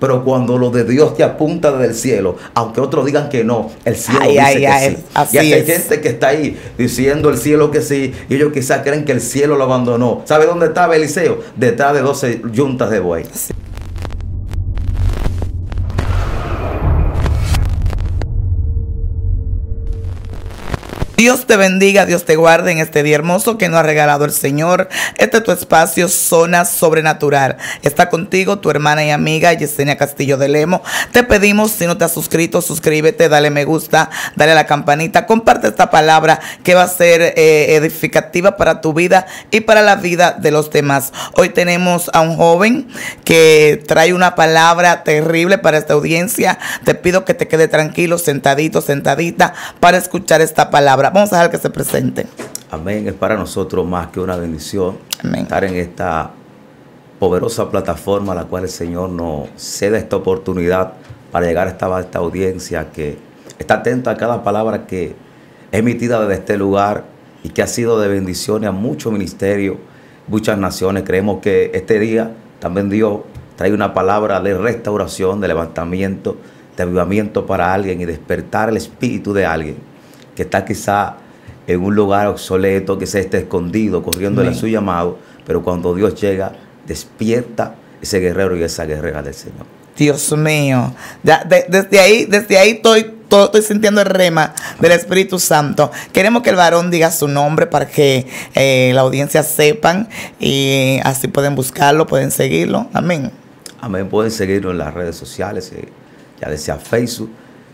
Pero cuando lo de Dios te apunta desde el cielo, aunque otros digan que no, el cielo dice que sí. Así y hay gente que está ahí diciendo el cielo que sí, y ellos quizás creen que el cielo lo abandonó. ¿Sabe dónde estaba Eliseo? Detrás de 12 yuntas de buey. Sí. Dios te bendiga, Dios te guarde en este día hermoso que nos ha regalado el Señor. Este es tu espacio, Zona Sobrenatural. Está contigo tu hermana y amiga Yesenia Castillo de Lemo. Te pedimos, si no te has suscrito, suscríbete, dale me gusta, dale a la campanita, comparte esta palabra que va a ser edificativa para tu vida y para la vida de los demás. Hoy tenemos a un joven que trae una palabra terrible para esta audiencia. Te pido que te quede tranquilo, sentadito, sentadita, para escuchar esta palabra. Vamos a dejar que se presente. Amén. Es para nosotros más que una bendición. Amén. Estar en esta poderosa plataforma a la cual el Señor nos cede esta oportunidad para llegar a esta audiencia que está atenta a cada palabra que es emitida desde este lugar y que ha sido de bendición a muchos ministerios, muchas naciones. Creemos que este día también Dios trae una palabra de restauración, de levantamiento, de avivamiento para alguien y despertar el espíritu de alguien que está quizá en un lugar obsoleto, que se esté escondido, corriendo a su llamado, pero cuando Dios llega, despierta ese guerrero y esa guerrera del Señor. Dios mío, ya, desde ahí estoy sintiendo el rema del Espíritu Santo. Queremos que el varón diga su nombre para que la audiencia sepan y así pueden buscarlo, pueden seguirlo. Amén. Amén, pueden seguirlo en las redes sociales, ya decía Facebook,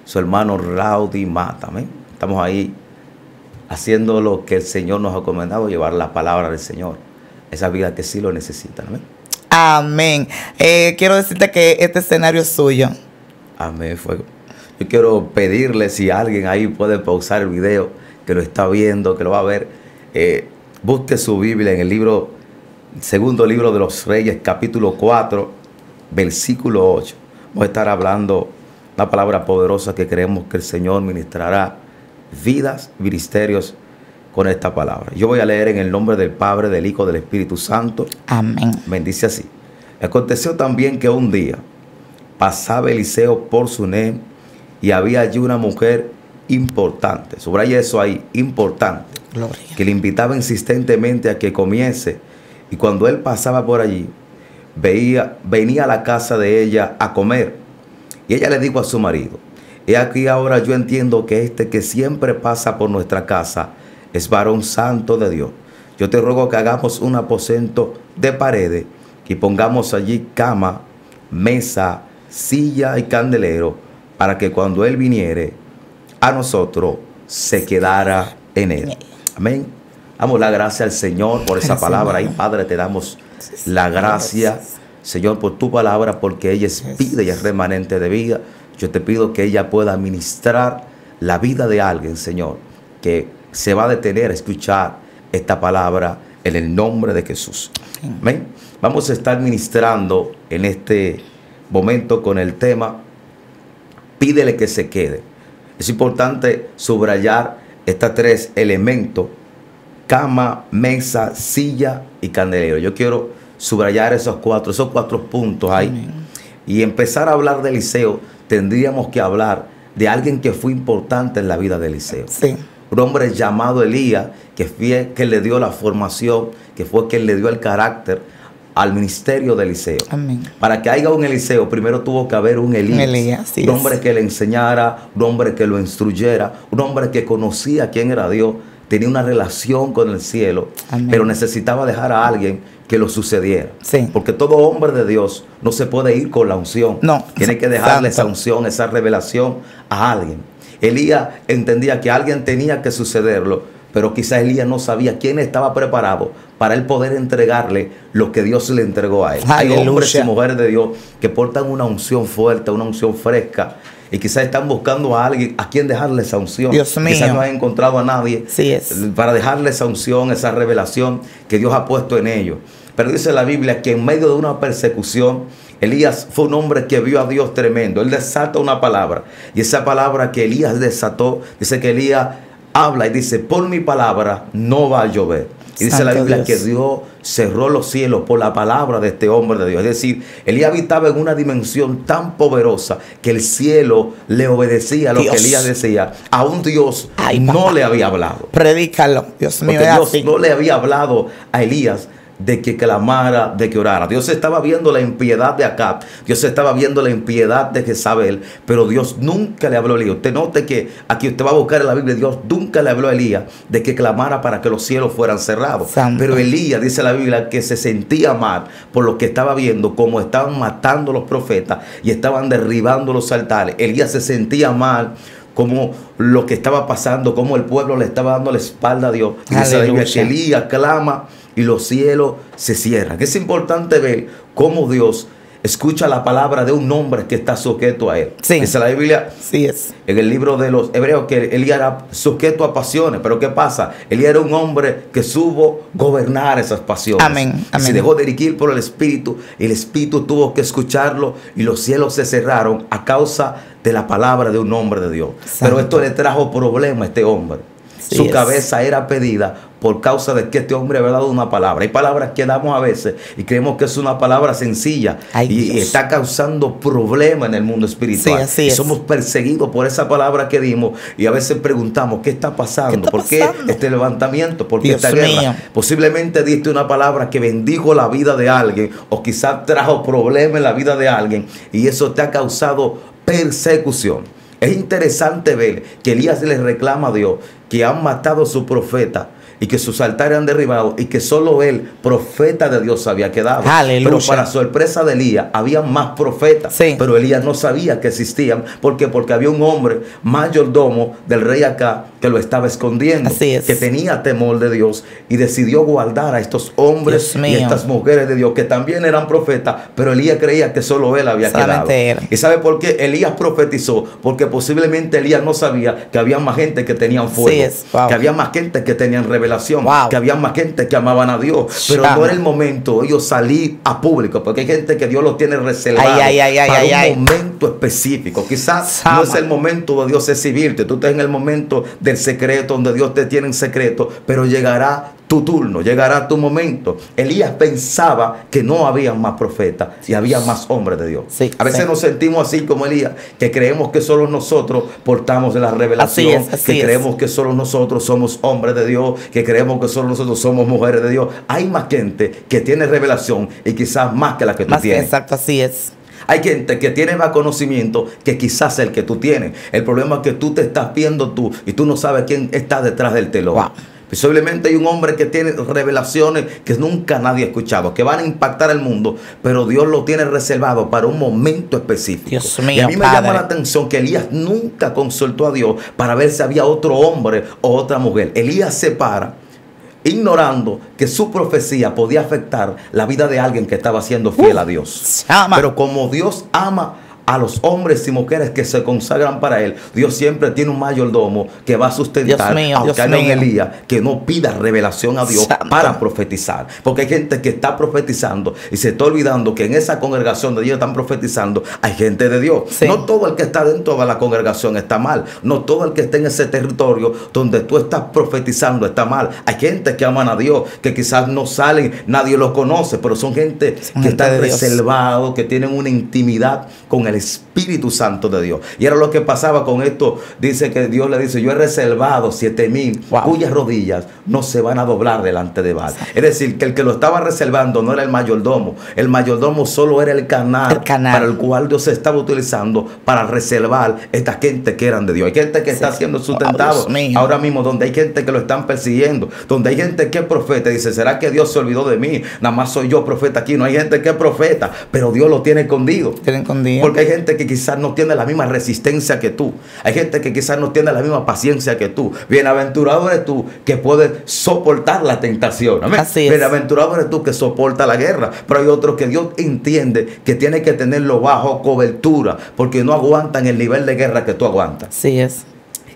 su hermano Raudy Mata. Amén. Estamos ahí haciendo lo que el Señor nos ha encomendado, llevar la palabra del Señor. Esa vida que sí lo necesitan. Amén. Amén. Quiero decirte que este escenario es suyo. Amén. Yo quiero pedirle, si alguien ahí puede pausar el video, que lo está viendo, que lo va a ver, busque su Biblia en el libro, segundo libro de los Reyes, capítulo 4, versículo 8. Vamos a estar hablando una palabra poderosa que creemos que el Señor ministrará vidas, ministerios con esta palabra. Yo voy a leer en el nombre del Padre, del Hijo, del Espíritu Santo. Amén. Bendice así. Aconteció también que un día pasaba Eliseo por Sunem y había allí una mujer importante. Subraya eso ahí, importante. Gloria. Que le invitaba insistentemente a que comiese. Y cuando él pasaba por allí, venía a la casa de ella a comer. Y ella le dijo a su marido: he aquí ahora yo entiendo que este que siempre pasa por nuestra casa es varón santo de Dios. Yo te ruego que hagamos un aposento de paredes y pongamos allí cama, mesa, silla y candelero para que cuando él viniere a nosotros se quedara en él. Amén. Damos la gracia al Señor por esa palabra. Y Padre, te damos la gracia, Señor, por tu palabra, porque ella es vida y es remanente de vida. Yo te pido que ella pueda ministrar la vida de alguien, Señor, que se va a detener a escuchar esta palabra en el nombre de Jesús. Amén. Vamos a estar ministrando en este momento con el tema, pídele que se quede. Es importante subrayar estos tres elementos, cama, mesa, silla y candelero. Yo quiero subrayar esos cuatro puntos ahí. Amén. Y empezar a hablar de Eliseo. Tendríamos que hablar de alguien que fue importante en la vida de Eliseo. Sí. Un hombre llamado Elías, que fue quien le dio la formación, que fue quien le dio el carácter al ministerio de Eliseo. Amén. Para que haya un Eliseo, primero tuvo que haber un Elías. Un hombre que le enseñara, un hombre que lo instruyera, un hombre que conocía quién era Dios, tenía una relación con el cielo. Amén. Pero necesitaba dejar a alguien que lo sucediera. Sí. Porque todo hombre de Dios no se puede ir con la unción. No. Tiene que dejarle esa unción, esa revelación a alguien. Elías entendía que alguien tenía que sucederlo, pero quizás Elías no sabía quién estaba preparado para él poder entregarle lo que Dios le entregó a él. ¡Aleluya! Hay hombres y mujeres de Dios que portan una unción fuerte, una unción fresca, y quizás están buscando a alguien a quien dejarle esa unción. Dios mío. Quizás no han encontrado a nadie para dejarle esa unción, esa revelación que Dios ha puesto en ellos. Pero dice la Biblia que en medio de una persecución, Elías fue un hombre que vio a Dios tremendo. Él desata una palabra. Y esa palabra que Elías desató, dice que Elías habla y dice: por mi palabra no va a llover. Y dice la Biblia que Dios cerró los cielos por la palabra de este hombre de Dios. Es decir, Elías habitaba en una dimensión tan poderosa que el cielo le obedecía a lo que Elías decía. Aún Dios no le había hablado. Predícalo, Dios mío. Dios no le había hablado a Elías de que clamara, de que orara. Dios estaba viendo la impiedad de Acab, Dios estaba viendo la impiedad de Jezabel, pero Dios nunca le habló a Elías. Usted note que aquí usted va a buscar en la Biblia, Dios nunca le habló a Elías de que clamara para que los cielos fueran cerrados. Santo. Pero Elías, dice la Biblia, que se sentía mal por lo que estaba viendo, como estaban matando a los profetas y estaban derribando los altares. Elías se sentía mal como lo que estaba pasando, como el pueblo le estaba dando la espalda a Dios. Y dice la Biblia que Elías clama y los cielos se cierran. Es importante ver cómo Dios escucha la palabra de un hombre que está sujeto a él. Sí. Dice la Biblia, sí es, en el libro de los Hebreos, que Elías era sujeto a pasiones. Pero ¿qué pasa? Elías era un hombre que supo gobernar esas pasiones. Amén. Amén. Se dejó dirigir por el Espíritu. El Espíritu tuvo que escucharlo y los cielos se cerraron a causa de la palabra de un hombre de Dios. Santo. Pero esto le trajo problema a este hombre. Sí, su cabeza era pedida por causa de que este hombre había dado una palabra. Hay palabras que damos a veces y creemos que es una palabra sencilla. Ay, y está causando problemas en el mundo espiritual. Sí, así es. Somos perseguidos por esa palabra que dimos y a veces preguntamos, ¿qué está pasando? ¿Por qué este levantamiento? ¿Por qué esta guerra? Mío. Posiblemente diste una palabra que bendijo la vida de alguien o quizás trajo problemas en la vida de alguien y eso te ha causado persecución. Es interesante ver que Elías le reclama a Dios que han matado a su profeta y que sus altares han derribado y que solo él, profeta de Dios, había quedado. Aleluya. Pero para sorpresa de Elías, había más profetas. Sí. Pero Elías no sabía que existían. ¿Por qué? Porque había un hombre, mayordomo del rey Acá, que lo estaba escondiendo. Así es. Que tenía temor de Dios y decidió guardar a estos hombres y estas mujeres de Dios que también eran profetas, pero Elías creía que solo él había quedado. ¿Y sabe por qué Elías profetizó? Porque posiblemente Elías no sabía que había más gente que tenían fuego, que había más gente que tenían revelación, que había más gente que amaban a Dios, pero no era el momento de ellos salir a público, porque hay gente que Dios los tiene reservados para un momento específico. Quizás no es el momento de Dios exhibirte, tú estás en el momento del secreto, donde Dios te tiene en secreto, pero llegará tu turno, llegará tu momento. Elías pensaba que no había más profetas y había más hombres de Dios. Sí, a veces nos sentimos así como Elías, que creemos que solo nosotros portamos de la revelación, que creemos que solo nosotros somos hombres de Dios, que creemos que solo nosotros somos mujeres de Dios. Hay más gente que tiene revelación y quizás más que la que tú tienes. Exacto, así es. Hay gente que tiene más conocimiento que quizás el que tú tienes. El problema es que tú te estás viendo tú y tú no sabes quién está detrás del telón. Wow. Posiblemente hay un hombre que tiene revelaciones que nunca nadie ha escuchado, que van a impactar al mundo, pero Dios lo tiene reservado para un momento específico. Dios mío, y a mí me llama la atención que Elías nunca consultó a Dios para ver si había otro hombre o otra mujer. Elías se para ignorando que su profecía podía afectar la vida de alguien que estaba siendo fiel a Dios. Pero como Dios ama a los hombres y mujeres que se consagran para él, Dios siempre tiene un mayordomo que va a sustentar a un Elías que no pida revelación a Dios para profetizar. Porque hay gente que está profetizando y se está olvidando que en esa congregación donde ellos están profetizando hay gente de Dios. Sí. No todo el que está dentro de la congregación está mal. No todo el que está en ese territorio donde tú estás profetizando está mal. Hay gente que aman a Dios, que quizás no salen, nadie los conoce, pero son gente que está reservado, que tienen una intimidad con el Espíritu Santo de Dios. Y era lo que pasaba con esto. Dice que Dios le dice: yo he reservado 7,000 cuyas rodillas no se van a doblar delante de Baal. Es decir, que el que lo estaba reservando no era el mayordomo. El mayordomo solo era el canal para el cual Dios estaba utilizando para reservar esta gente que eran de Dios. Hay gente que está siendo sustentado ahora mismo, donde hay gente que lo están persiguiendo, donde hay gente que es profeta. Dice: ¿será que Dios se olvidó de mí? Nada más soy yo profeta aquí. No, hay gente que es profeta, pero Dios lo tiene escondido. Porque hay gente que quizás no tiene la misma resistencia que tú. Hay gente que quizás no tiene la misma paciencia que tú. Bienaventurado eres tú que puedes soportar la tentación. Amén. Así es. Bienaventurado eres tú que soporta la guerra. Pero hay otros que Dios entiende que tiene que tenerlo bajo cobertura, porque no aguantan el nivel de guerra que tú aguantas. Así es.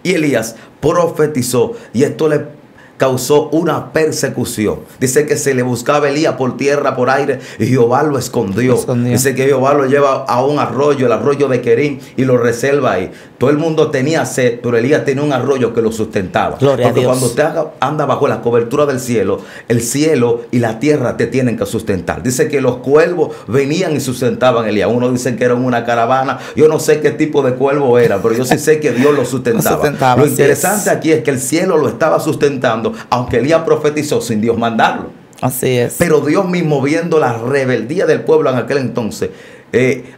Y Elías profetizó y esto le causó una persecución. Dice que se le buscaba Elías por tierra, por aire, y Jehová lo escondió. Dice que Jehová lo lleva a un arroyo, el arroyo de Querín, y lo reserva ahí. Todo el mundo tenía sed, pero Elías tenía un arroyo que lo sustentaba. Gloria a Dios. Cuando usted anda bajo la cobertura del cielo, el cielo y la tierra te tienen que sustentar. Dice que los cuervos venían y sustentaban a Elías. Uno dice que era una caravana. Yo no sé qué tipo de cuervo era, pero yo sí sé que Dios lo sustentaba. Lo interesante aquí es que el cielo lo estaba sustentando, aunque Elías profetizó sin Dios mandarlo. Así es. Pero Dios mismo, viendo la rebeldía del pueblo en aquel entonces,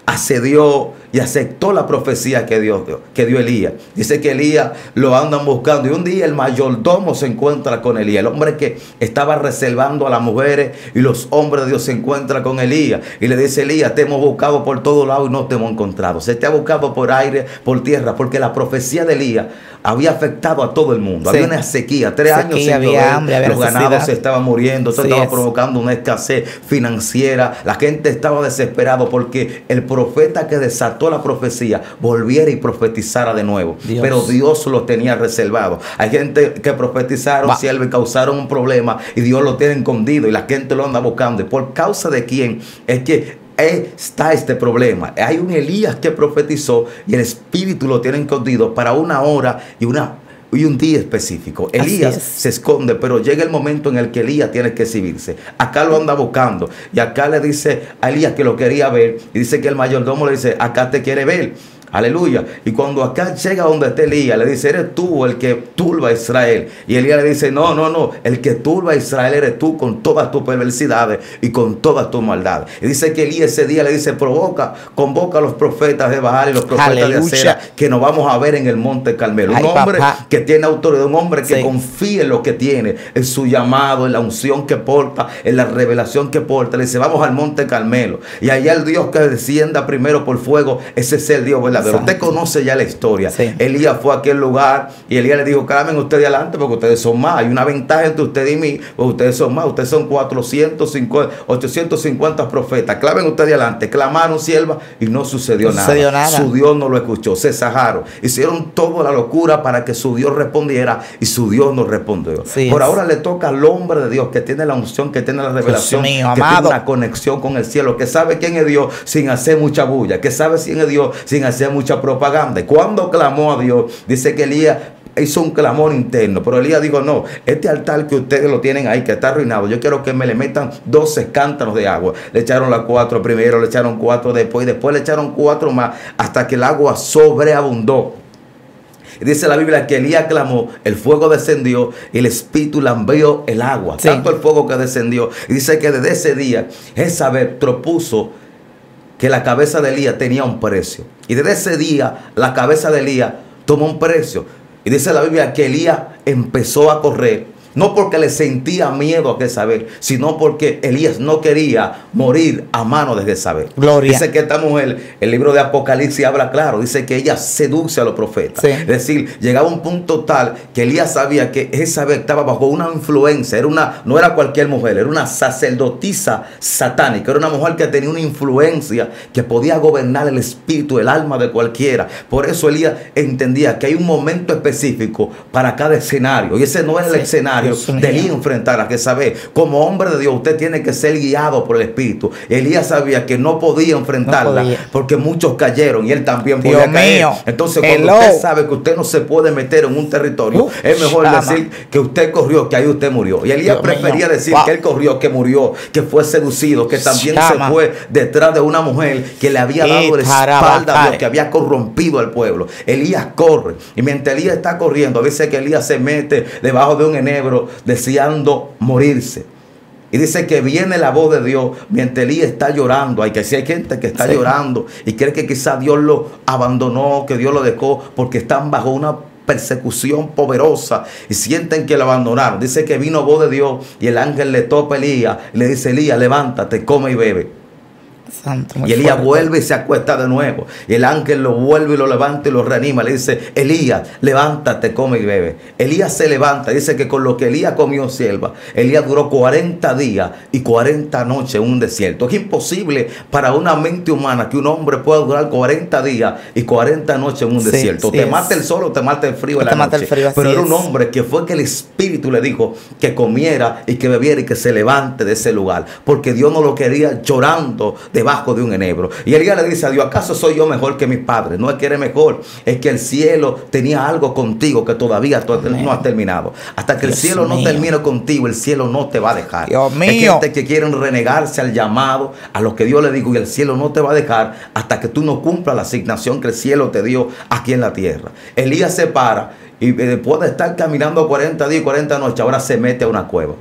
accedió y aceptó la profecía que Dios dio, que dio Elías. Dice que Elías lo andan buscando, y un día el mayordomo se encuentra con Elías, el hombre que estaba reservando a las mujeres y los hombres de Dios. Se encuentra con Elías y le dice: Elías, te hemos buscado por todos lados y no te hemos encontrado. Se te ha buscado por aire, por tierra, porque la profecía de Elías había afectado a todo el mundo. Sí. Había una sequía, tres años sin hambre, los ganados se estaban muriendo, esto estaba provocando una escasez financiera, la gente estaba desesperada porque el profeta que desató toda la profecía volviera y profetizara de nuevo. Dios. Pero Dios lo tenía reservado. Hay gente que profetizaron, siervos, y causaron un problema, y Dios lo tiene escondido y la gente lo anda buscando. ¿Y por causa de quién es que está este problema? Hay un Elías que profetizó y el Espíritu lo tiene escondido para una hora y un día específico. Elías se esconde, pero llega el momento en el que Elías tiene que exhibirse. Acá lo anda buscando, y acá le dice a Elías que lo quería ver, y dice que el mayordomo le dice: acá te quiere ver. Aleluya. Y cuando acá llega donde está Elías, le dice: eres tú el que turba a Israel. Y Elías le dice: no, no, no, el que turba a Israel eres tú, con todas tus perversidades y con todas tus maldades. Y dice que Elías ese día le dice: convoca a los profetas de Baal y los profetas de Acera, que nos vamos a ver en el Monte Carmelo. Un hombre que tiene autoridad, un hombre que confía en lo que tiene, en su llamado, en la unción que porta, en la revelación que porta. Le dice: vamos al Monte Carmelo, y allá el Dios que descienda primero por fuego, ese es el Dios verdadero. Pero usted conoce ya la historia. Sí. Elías fue a aquel lugar y Elías le dijo: cámen ustedes adelante, porque ustedes son más. Hay una ventaja entre ustedes y mí, porque ustedes son más. Ustedes son 850 profetas. Clamen ustedes adelante. Clamaron, sierva, y no sucedió nada. Su Dios no lo escuchó. Se zajaron. Hicieron toda la locura para que su Dios respondiera, y su Dios no respondió. Sí, por ahora le toca al hombre de Dios, que tiene la unción, que tiene la revelación, que tiene una conexión con el cielo, que sabe quién es Dios sin hacer mucha bulla, que sabe quién es Dios sin hacer mucha propaganda. Y cuando clamó a Dios, dice que Elías hizo un clamor interno, pero Elías dijo: no, este altar que ustedes lo tienen ahí, que está arruinado, yo quiero que me le metan 12 cántaros de agua. Le echaron las 4 primero, le echaron 4 después le echaron 4 más, hasta que el agua sobreabundó. Dice la Biblia que Elías clamó, el fuego descendió y el Espíritu lambió el agua, tanto el fuego que descendió. Y dice que desde ese día Jezabel propuso que la cabeza de Elías tenía un precio. Y desde ese día la cabeza de Elías tomó un precio. Y dice la Biblia que Elías empezó a correr, no porque le sentía miedo a Jezabel, sino porque Elías no quería morir a mano de Jezabel. Gloria. Dice que esta mujer, el libro de Apocalipsis habla claro, dice que ella seduce a los profetas. Sí. Es decir, llegaba un punto tal que Elías sabía que Jezabel estaba bajo una influencia. No era cualquier mujer, era una sacerdotisa satánica. Era una mujer que tenía una influencia que podía gobernar el espíritu, el alma de cualquiera. Por eso Elías entendía que hay un momento específico para cada escenario, y ese no es el escenario de Elías enfrentar a Jezabel. Como hombre de Dios, usted tiene que ser guiado por el Espíritu. Elías sabía que no podía enfrentarla, porque muchos cayeron y él también podía caer. Entonces, cuando usted sabe que usted no se puede meter en un territorio, es mejor decir que usted corrió, que ahí usted murió. Y Elías prefería decir que él corrió, que murió, que fue seducido, que también se fue detrás de una mujer que le había dado la espalda a Dios, que había corrompido al pueblo. Elías corre, y mientras Elías está corriendo, a veces que Elías se mete debajo de un enebro deseando morirse. Y dice que viene la voz de Dios mientras Elías está llorando. Hay que si hay gente que está llorando y cree que quizás Dios lo abandonó, que Dios lo dejó, porque están bajo una persecución poderosa y sienten que lo abandonaron. Dice que vino voz de Dios y el ángel le topa a Elías y le dice: Elías, levántate, come y bebe. Santo, y Elías vuelve y se acuesta de nuevo. Y el ángel lo vuelve y lo levanta y lo reanima. Le dice: Elías, levántate, come y bebe. Elías se levanta. Dice que con lo que Elías comió sierva, Elías duró 40 días y 40 noches en un desierto. Es imposible para una mente humana que un hombre pueda durar 40 días y 40 noches en un desierto. Te mata el sol o te mata el frío en la noche. Pero era un hombre que fue que el Espíritu le dijo que comiera y que bebiera y que se levante de ese lugar, porque Dios no lo quería llorando debajo de un enebro. Y Elías le dice a Dios: ¿acaso soy yo mejor que mis padres? No es que eres mejor, es que el cielo tenía algo contigo que todavía tú no has terminado. Hasta que el cielo no termine contigo, el cielo no te va a dejar. Dios mío. Hay gente que quieren renegarse al llamado, a lo que Dios le dijo, y el cielo no te va a dejar hasta que tú no cumplas la asignación que el cielo te dio aquí en la tierra. Elías se para y después de estar caminando 40 días y 40 noches, ahora se mete a una cueva.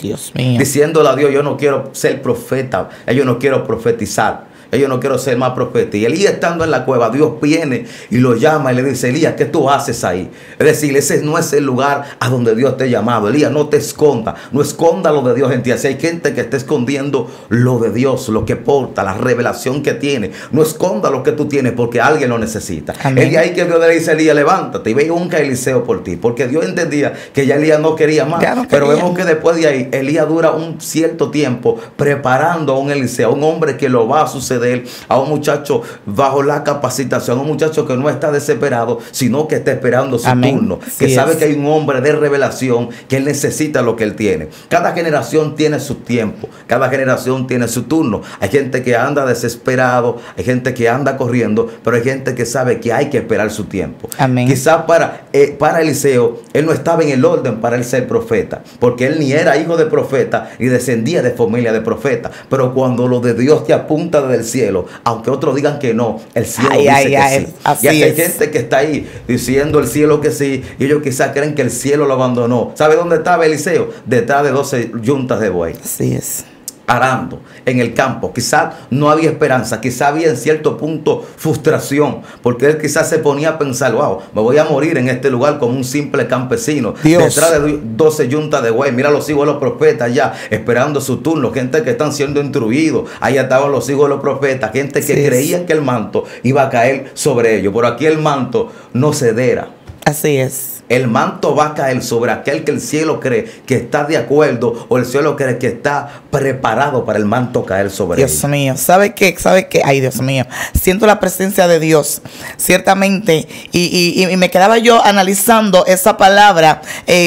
Dios mío. Diciéndole a Dios: yo no quiero ser profeta, yo no quiero profetizar, yo no quiero ser más profeta. Y Elías, estando en la cueva, Dios viene y lo llama y le dice: Elías, ¿qué tú haces ahí? Es decir, ese no es el lugar a donde Dios te ha llamado. Elías, no te escondas, no esconda lo de Dios en ti. Si hay gente que está escondiendo lo de Dios, lo que porta, la revelación que tiene, no esconda lo que tú tienes, porque alguien lo necesita. Elías, ahí que Dios le dice a Elías: levántate y ve un Eliseo por ti, porque Dios entendía que ya Elías no quería más. No quería. Pero vemos que después de ahí, Elías dura un cierto tiempo preparando a un Eliseo, un hombre que lo va a suceder de él, a un muchacho bajo la capacitación, a un muchacho que no está desesperado, sino que está esperando su turno, que sabe que hay un hombre de revelación, que él necesita lo que él tiene. Cada generación tiene su tiempo, cada generación tiene su turno. Hay gente que anda desesperado, hay gente que anda corriendo, pero hay gente que sabe que hay que esperar su tiempo. Quizás para Eliseo, él no estaba en el orden para él ser profeta, porque él ni era hijo de profeta, ni descendía de familia de profeta, pero cuando lo de Dios te apunta desde el cielo, aunque otros digan que no, el cielo dice que sí. Y hay gente que está ahí diciendo el cielo que sí, y ellos quizás creen que el cielo lo abandonó. ¿Sabe dónde estaba Eliseo? Detrás de 12 yuntas de buey. Así es. Arando en el campo. Quizás no había esperanza, quizás había en cierto punto frustración, porque él quizás se ponía a pensar: wow, me voy a morir en este lugar como un simple campesino, detrás de 12 yuntas de buey. Mira los hijos de los profetas ya esperando su turno, gente que están siendo intruidos. Allá estaban los hijos de los profetas, gente que creía que el manto iba a caer sobre ellos, pero aquí el manto no cederá. Así es. El manto va a caer sobre aquel que el cielo cree que está de acuerdo, o el cielo cree que está preparado para el manto caer sobre él. Dios mío, ¿sabe qué? ¿Sabe qué? Ay, Dios mío, siento la presencia de Dios, ciertamente. Y me quedaba yo analizando esa palabra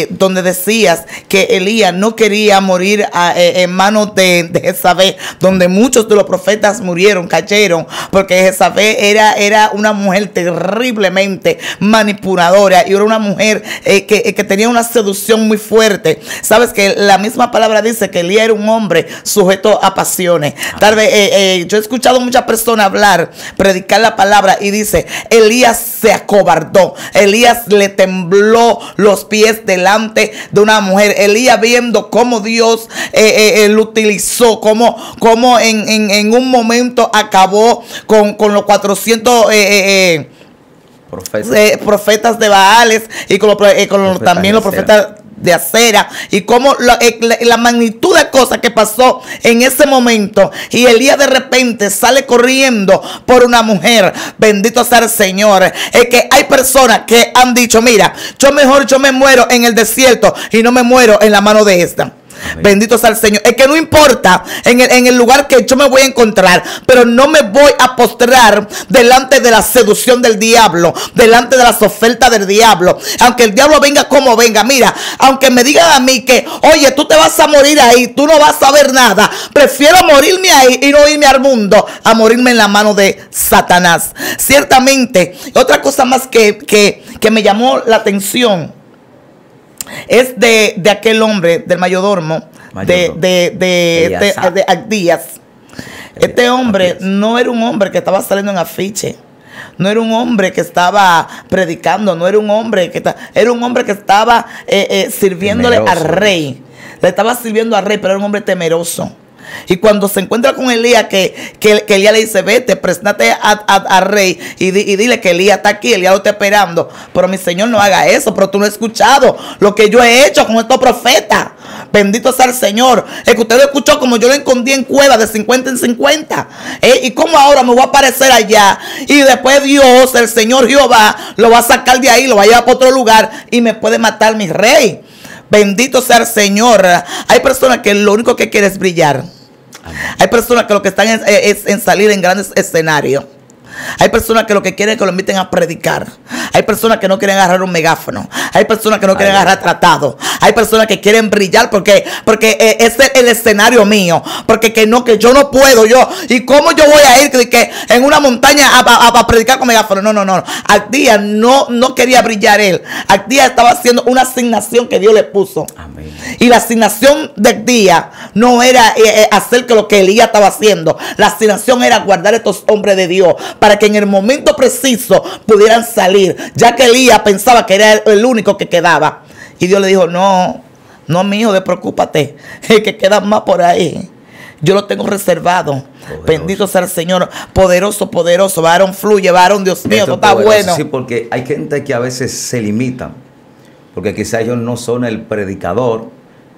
donde decías que Elías no quería morir en manos de Jezabel, donde muchos de los profetas murieron, cayeron, porque Jezabel era una mujer terriblemente manipuladora, y era una mujer que tenía una seducción muy fuerte. Sabes que la misma palabra dice que Elías era un hombre sujeto a pasiones. Tal vez yo he escuchado muchas personas hablar, predicar la palabra, y dice: Elías se acobardó, Elías le tembló los pies delante de una mujer. Elías, viendo cómo Dios lo utilizó, cómo en un momento acabó con los 400 profetas de Baales, y también los profetas de acera, y como la magnitud de cosas que pasó en ese momento. Y Elías de repente sale corriendo por una mujer. Bendito sea el Señor. Es que hay personas que han dicho: mira, yo me muero en el desierto y no me muero en la mano de esta. Bendito sea el Señor. Es que no importa en el lugar que yo me voy a encontrar, pero no me voy a postrar delante de la seducción del diablo, delante de las ofertas del diablo. Aunque el diablo venga como venga, mira, aunque me digan a mí que, oye, tú te vas a morir ahí, tú no vas a ver nada, prefiero morirme ahí y no irme al mundo a morirme en la mano de Satanás. Ciertamente, otra cosa más que me llamó la atención es de aquel hombre, del mayordomo, de Abdías. Este hombre no era un hombre que estaba saliendo en afiche, no era un hombre que estaba predicando, no era un hombre que era un hombre que estaba sirviéndole al rey, le estaba sirviendo al rey, pero era un hombre temeroso. Y cuando se encuentra con Elías, que Elías le dice, vete, preséntate al rey y dile que Elías está aquí, Elías lo está esperando. Pero mi Señor, no haga eso, pero tú no has escuchado lo que yo he hecho con estos profetas. Bendito sea el Señor. El que usted lo escuchó, como yo lo escondí en cuevas de 50 en 50. Y como ahora me voy a aparecer allá, y después Dios, el Señor Jehová, lo va a sacar de ahí, lo va a llevar para otro lugar y me puede matar mi rey. Bendito sea el Señor. Hay personas que lo único que quieren es brillar. Hay personas que lo que están es en salir en grandes escenarios. Hay personas que lo que quieren es que lo inviten a predicar. Hay personas que no quieren agarrar un megáfono. Hay personas que no quieren agarrar tratado. Hay personas que quieren brillar porque ese es el escenario mío. Porque que yo no puedo yo. ¿Y cómo yo voy a ir que en una montaña a predicar con megáfono? No. Abdías no quería brillar él. Abdías estaba haciendo una asignación que Dios le puso. Amén. Y la asignación de Abdías no era hacer que lo que Elías estaba haciendo. La asignación era guardar a estos hombres de Dios, para que en el momento preciso pudieran salir, ya que Elías pensaba que era el único que quedaba. Y Dios le dijo, no, mi hijo, despreocúpate, que quedan más por ahí. Yo lo tengo reservado. Poderoso. Bendito sea el Señor. Poderoso, poderoso. Varón fluye, varón, Dios mío, esto está bueno. Sí, porque hay gente que a veces se limitan, porque quizás ellos no son el predicador,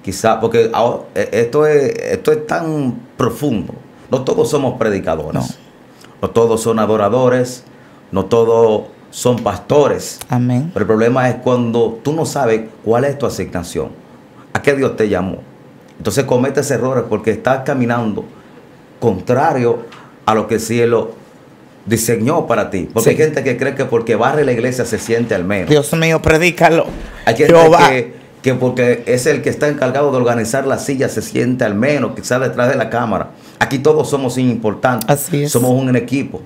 quizás, porque esto es tan profundo. No todos somos predicadores. No. No todos son adoradores, no todos son pastores. Amén. Pero el problema es cuando tú no sabes cuál es tu asignación, a qué Dios te llamó. Entonces cometes errores porque estás caminando contrario a lo que el cielo diseñó para ti. Porque sí. Hay gente que cree que porque barre la iglesia se siente al menos. Dios mío, predícalo. Hay gente que porque es el que está encargado de organizar la silla se siente al menos, quizás detrás de la cámara. Aquí todos somos importantes. Así es. Somos un equipo.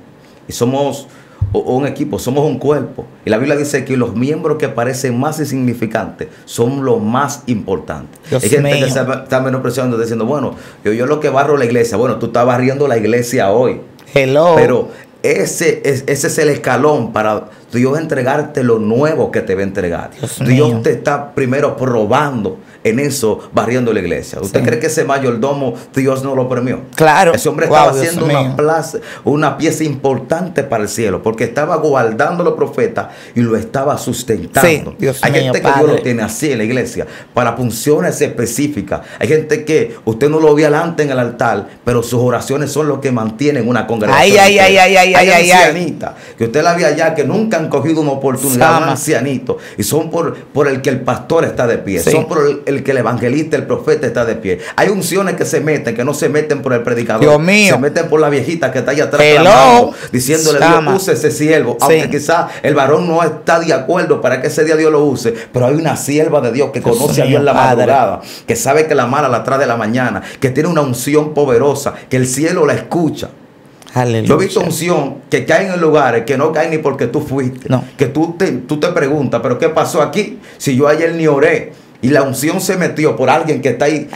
Y somos un equipo, somos un cuerpo. Y la Biblia dice que los miembros que parecen más insignificantes son los más importantes. Dios hay gente mío. Que está menospreciando, diciendo, bueno, yo lo que barro la iglesia. Bueno, tú estás barriendo la iglesia hoy. Hello. Pero ese es el escalón para Dios entregarte lo nuevo que te va a entregar. Dios te está primero probando en eso, barriendo la iglesia. ¿Usted cree que ese mayordomo Dios no lo premió? Claro. Ese hombre estaba haciendo una pieza importante para el cielo, porque estaba guardando a los profetas y lo estaba sustentando. Sí, hay gente que Dios lo tiene así en la iglesia, para funciones específicas. Hay gente que usted no lo ve adelante en el altar, pero sus oraciones son lo que mantienen una congregación. Hay ancianitas que usted la ve allá, que nunca han cogido una oportunidad, un ancianito, y son por el que el pastor está de pie. Sí. Son por el que el evangelista, el profeta está de pie. Hay unciones que se meten, que no se meten por el predicador. Dios mío. Se meten por la viejita que está allá atrás clamando, diciéndole, Dios, use ese siervo. Aunque quizás el varón no está de acuerdo para que ese día Dios lo use, pero hay una sierva de Dios que conoce a Dios en la madrugada, que sabe que la mala la trae de la mañana, que tiene una unción poderosa, que el cielo la escucha. Aleluya. Yo he visto unción que caen en lugares que no caen ni porque tú fuiste. No. Que tú te preguntas, ¿pero qué pasó aquí? Si yo ayer ni oré. Y la unción se metió por alguien que está ahí.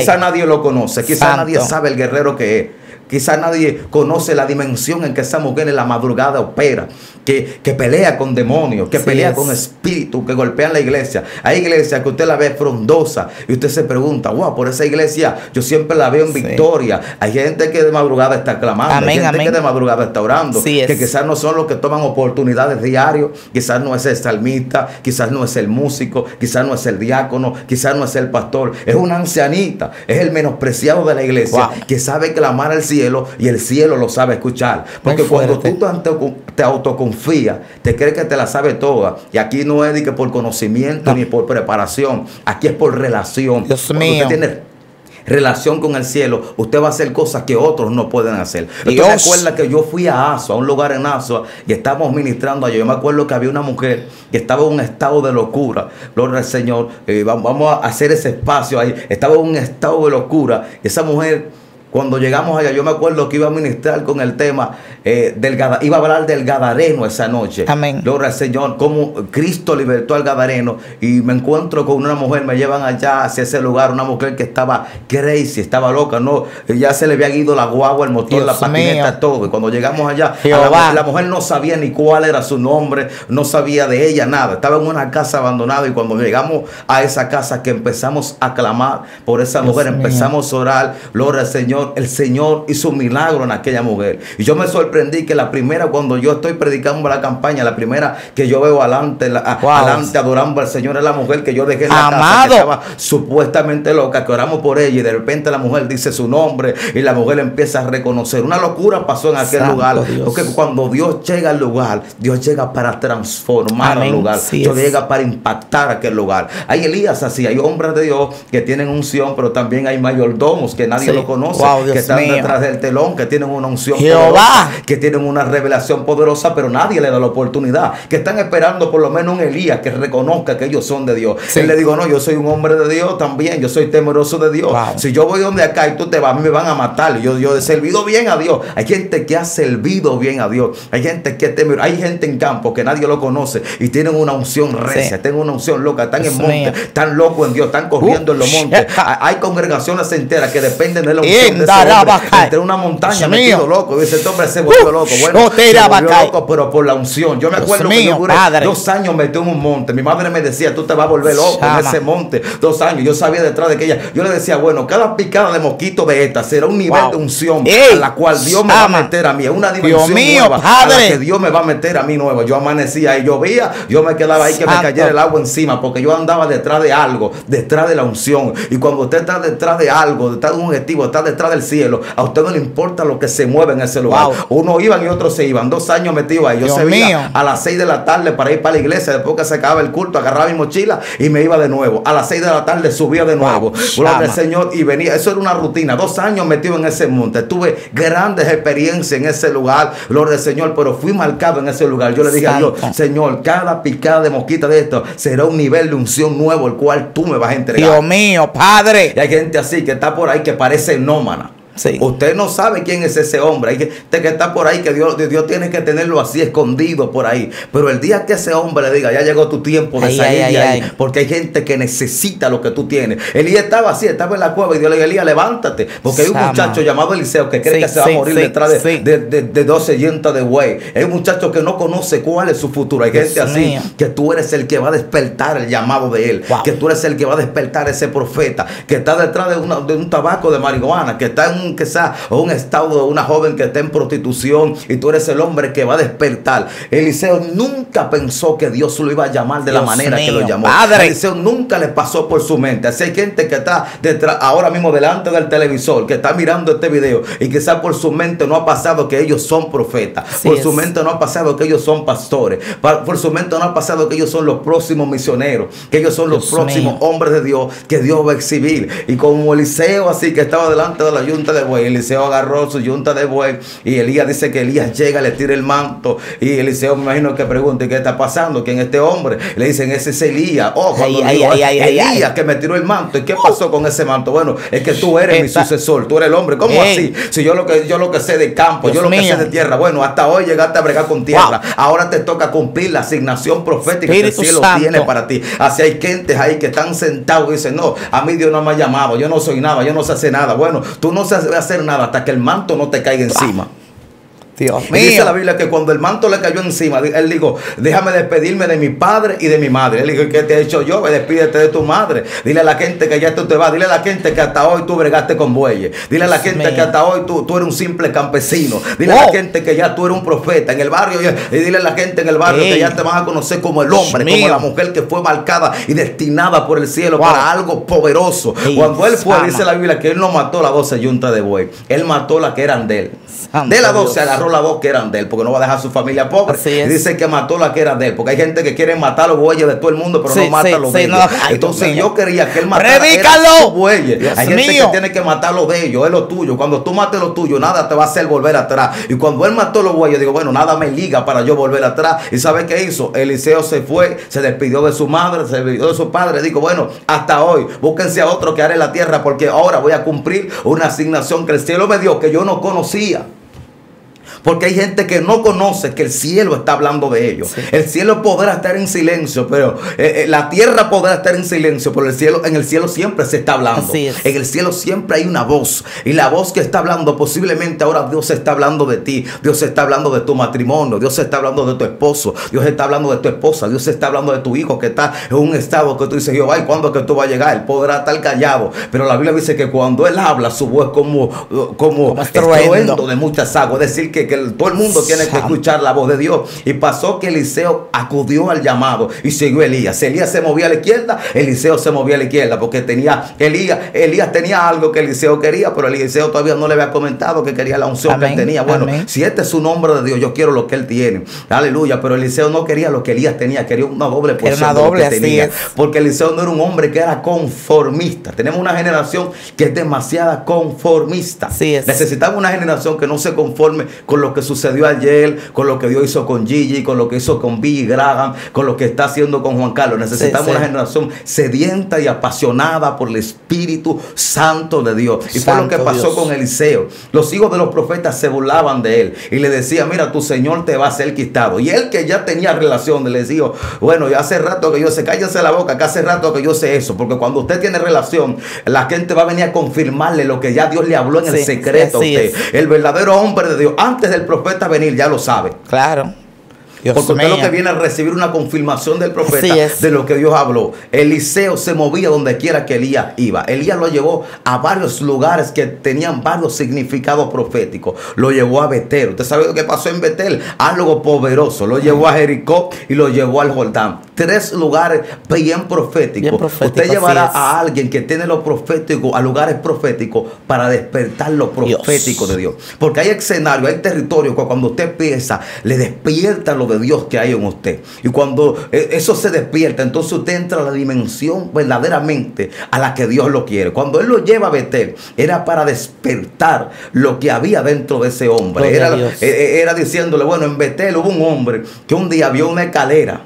Quizás nadie lo conoce. Quizás nadie sabe el guerrero que es. Quizás nadie conoce la dimensión en que esa mujer en la madrugada opera, que pelea con demonios, que pelea con espíritus que golpean la iglesia. Hay iglesias que usted la ve frondosa y usted se pregunta, wow, por esa iglesia yo siempre la veo en victoria. Hay gente que de madrugada está clamando, hay gente que de madrugada está orando, que quizás no son los que toman oportunidades diarios, quizás no es el salmista, quizás no es el músico, quizás no es el diácono, quizás no es el pastor, es una ancianita, es el menospreciado de la iglesia, que sabe clamar al cielo y el cielo lo sabe escuchar. Porque cuando tú te autoconfías, te crees que te la sabe toda. Y aquí no es que por conocimiento ni por preparación, aquí es por relación. Dios mío. Relación con el cielo, usted va a hacer cosas que otros no pueden hacer. Yo me acuerdo que yo fui a Azua, a un lugar en Azua, y estábamos ministrando allá. Yo me acuerdo que había una mujer que estaba en un estado de locura. Gloria al Señor, vamos a hacer ese espacio ahí. Estaba en un estado de locura. Esa mujer, Cuando llegamos allá, yo me acuerdo que iba a ministrar con el tema iba a hablar del gadareno esa noche. Amén. Gloria al Señor, como Cristo libertó al gadareno. Y me encuentro con una mujer, me llevan allá hacia ese lugar, una mujer que estaba crazy, estaba loca, no, ya se le había ido la guagua, el motor, Dios, la patineta, mío, todo. Y cuando llegamos allá, la mujer no sabía ni cuál era su nombre, no sabía de ella nada. Estaba en una casa abandonada, y cuando llegamos a esa casa que empezamos a clamar por esa mujer, empezamos a orar, gloria al Señor. El Señor hizo un milagro en aquella mujer. Y yo me sorprendí que la primera, cuando yo estoy predicando la campaña, la primera que yo veo adelante, adelante adorando al Señor, es la mujer que yo dejé en la casa, que estaba supuestamente loca, que oramos por ella, y de repente la mujer dice su nombre y la mujer empieza a reconocer. Una locura pasó en aquel lugar. Porque cuando Dios llega al lugar, Dios llega para transformar el lugar. Dios llega para impactar aquel lugar. Hay Elías así, hay hombres de Dios que tienen unción, pero también hay mayordomos que nadie lo conoce. Que están detrás del telón, que tienen una unción poderosa, que tienen una revelación poderosa, pero nadie le da la oportunidad, que están esperando por lo menos un Elías que reconozca que ellos son de Dios. Él le digo, no, yo soy un hombre de Dios también, yo soy temeroso de Dios. Si yo voy donde acá y tú te vas, a mí me van a matar. Yo he servido bien a Dios. Hay gente que ha servido bien a Dios, hay gente que teme, hay gente en campo que nadie lo conoce y tienen una unción recia, tienen una unción loca, están en monte, están locos en Dios, están corriendo en los montes. Hay congregaciones enteras que dependen de la unción de entre una montaña metido loco. Dice, este hombre se volvió loco. Bueno, se volvió loco, pero por la unción. Yo me acuerdo que yo duré 2 años metido en un monte. Mi madre me decía, tú te vas a volver loco en ese monte. 2 años. Yo sabía detrás de que ella. Yo le decía, bueno, cada picada de mosquito de esta será un nivel de unción a la cual Dios me va a meter a mí. Es una dimensión nueva a la que Dios me va a meter a mí nueva. Yo amanecía ahí, llovía, yo me quedaba ahí que me cayera el agua encima, porque yo andaba detrás de algo, detrás de la unción. Y cuando usted está detrás de algo, detrás de un objetivo, está detrás del cielo, a usted no le importa lo que se mueve en ese lugar. Uno iban y otros se iban. 2 años metido ahí. Yo se veía a las 6 de la tarde para ir para la iglesia. Después que se acababa el culto, agarraba mi mochila y me iba de nuevo. A las 6 de la tarde subía de nuevo. Gloria al Señor, y venía. Eso era una rutina. 2 años metido en ese monte. Tuve grandes experiencias en ese lugar. Gloria al Señor, pero fui marcado en ese lugar. Yo le dije a Dios, Señor, cada picada de mosquita de esto será un nivel de unción nuevo, el cual tú me vas a entregar. Dios mío, Padre. Y hay gente así que está por ahí que parece nómana. Usted no sabe quién es ese hombre. Hay gente que está por ahí que Dios tiene que tenerlo así escondido por ahí. Pero el día que ese hombre le diga, ya llegó tu tiempo de salir de ahí, porque hay gente que necesita lo que tú tienes. Elías estaba así, estaba en la cueva, y Dios le dijo, Elías, levántate, porque hay un muchacho llamado Eliseo que cree que se va a morir detrás de 12 yentas de buey. Hay un muchacho que no conoce cuál es su futuro. Hay gente así que tú eres el que va a despertar el llamado de él, que tú eres el que va a despertar ese profeta que está detrás de un tabaco de marihuana, que está en un estado de una joven que está en prostitución, y tú eres el hombre que va a despertar. Eliseo nunca pensó que Dios lo iba a llamar de la manera que lo llamó. Eliseo nunca le pasó por su mente. Así hay gente que está detrás, ahora mismo delante del televisor, que está mirando este video, y quizás por su mente no ha pasado que ellos son profetas, por su mente no ha pasado que ellos son pastores, por su mente no ha pasado que ellos son los próximos misioneros, que ellos son los próximos hombres de Dios que Dios va a exhibir. Y como Eliseo así que estaba delante de la yunta de buey, Eliseo agarró su yunta de buey, y Elías dice que Elías llega, le tira el manto, y Eliseo me imagino que pregunta, ¿qué está pasando? ¿Quién es este hombre? Le dicen, ese es Elías. Elías que me tiró el manto. ¿Y qué pasó con ese manto? Bueno, es que tú eres mi sucesor, tú eres el hombre. ¿Cómo así? Si yo lo que sé de campo, yo lo que sé de tierra. Bueno, hasta hoy llegaste a bregar con tierra, ahora te toca cumplir la asignación profética que el cielo tiene para ti. Así hay gente ahí que están sentados y dicen, no, a mí Dios no me ha llamado, yo no soy nada, yo no sé hacer nada. Bueno, tú no sabes hacer nada hasta que el manto no te caiga encima. Dios mío. Dice la Biblia que cuando el manto le cayó encima, él dijo, déjame despedirme de mi padre y de mi madre. Él dijo, ¿qué te he hecho yo? Despídete de tu madre. Dile a la gente que ya tú te vas. Dile a la gente que hasta hoy tú bregaste con bueyes. Dile a la gente que hasta hoy tú eres un simple campesino. Dile a la gente que ya tú eres un profeta en el barrio. Y dile a la gente en el barrio que ya te vas a conocer como el hombre, como la mujer que fue marcada y destinada por el cielo para algo poderoso. Cuando él fue, dice la Biblia que él no mató las 12 yuntas de buey. Él mató las que eran de él. De las 12 agarró agarró la voz que eran de él, porque no va a dejar a su familia pobre. Dice que mató la que era de él, porque hay gente que quiere matar los bueyes de todo el mundo, pero no mata los de ellos. Entonces yo quería que él matara los bueyes. Dios hay gente mío. Que tiene que matar los de ellos, es lo tuyo. Cuando tú mates lo tuyo, nada te va a hacer volver atrás. Y cuando él mató los bueyes, digo, bueno, nada me liga para yo volver atrás. ¿Y sabe qué hizo? Eliseo se fue, se despidió de su madre, se despidió de su padre. Digo, bueno, hasta hoy, búsquense a otro que haré la tierra, porque ahora voy a cumplir una asignación que el cielo me dio, que yo no conocía. Porque hay gente que no conoce que el cielo está hablando de ellos. Sí. El cielo podrá estar en silencio, pero la tierra podrá estar en silencio, pero el cielo, en el cielo siempre se está hablando. En el cielo siempre hay una voz. Y la voz que está hablando, posiblemente ahora Dios está hablando de ti. Dios está hablando de tu matrimonio. Dios está hablando de tu esposo. Dios está hablando de tu esposa. Dios está hablando de tu hijo que está en un estado que tú dices, Jehová, ¿y cuándo es que tú vas a llegar? Él podrá estar callado. Pero la Biblia dice que cuando él habla, su voz es como estruendo de muchas aguas. Es decir, que todo el mundo tiene que escuchar la voz de Dios. Y pasó que Eliseo acudió al llamado y siguió Elías. Elías se movía a la izquierda, Eliseo se movía a la izquierda, porque tenía Elías tenía algo que Eliseo quería, pero Eliseo todavía no le había comentado que quería la unción que él tenía. Bueno, si este es un hombre de Dios, yo quiero lo que él tiene. Aleluya. Pero Eliseo no quería lo que Elías tenía, quería una doble porción de lo que tenía. Porque Eliseo no era un hombre que era conformista. Tenemos una generación que es demasiada conformista. Necesitamos una generación que no se conforme con lo que sucedió ayer, con lo que Dios hizo con Gigi, con lo que hizo con Billy Graham, con lo que está haciendo con Juan Carlos. Necesitamos una generación sedienta y apasionada por el Espíritu Santo de Dios. Y fue lo que pasó con Eliseo. Los hijos de los profetas se burlaban de él y le decían, mira, tu Señor te va a ser quitado. Y él, que ya tenía relación, le decía, bueno, ya hace rato que yo sé, cállese la boca, que hace rato que yo sé eso, porque cuando usted tiene relación, la gente va a venir a confirmarle lo que ya Dios le habló en el secreto a usted. El verdadero hombre de Dios, antes del profeta venir, ya lo sabe. Claro. Porque usted lo que viene a recibir una confirmación del profeta de lo que Dios habló. Eliseo se movía donde quiera que Elías iba. Elías lo llevó a varios lugares que tenían varios significados proféticos. Lo llevó a Betel. Usted sabe lo que pasó en Betel, algo poderoso. Lo llevó a Jericó y lo llevó al Jordán. Tres lugares bien proféticos. Usted llevará a alguien que tiene lo profético a lugares proféticos para despertar lo profético de Dios. Porque hay escenarios, hay territorios que cuando usted piensa, le despierta lo de Dios que hay en usted. Y cuando eso se despierta, entonces usted entra a la dimensión verdaderamente a la que Dios lo quiere. Cuando él lo lleva a Betel, era para despertar lo que había dentro de ese hombre. Era diciéndole, bueno, en Betel hubo un hombre que un día vio una escalera.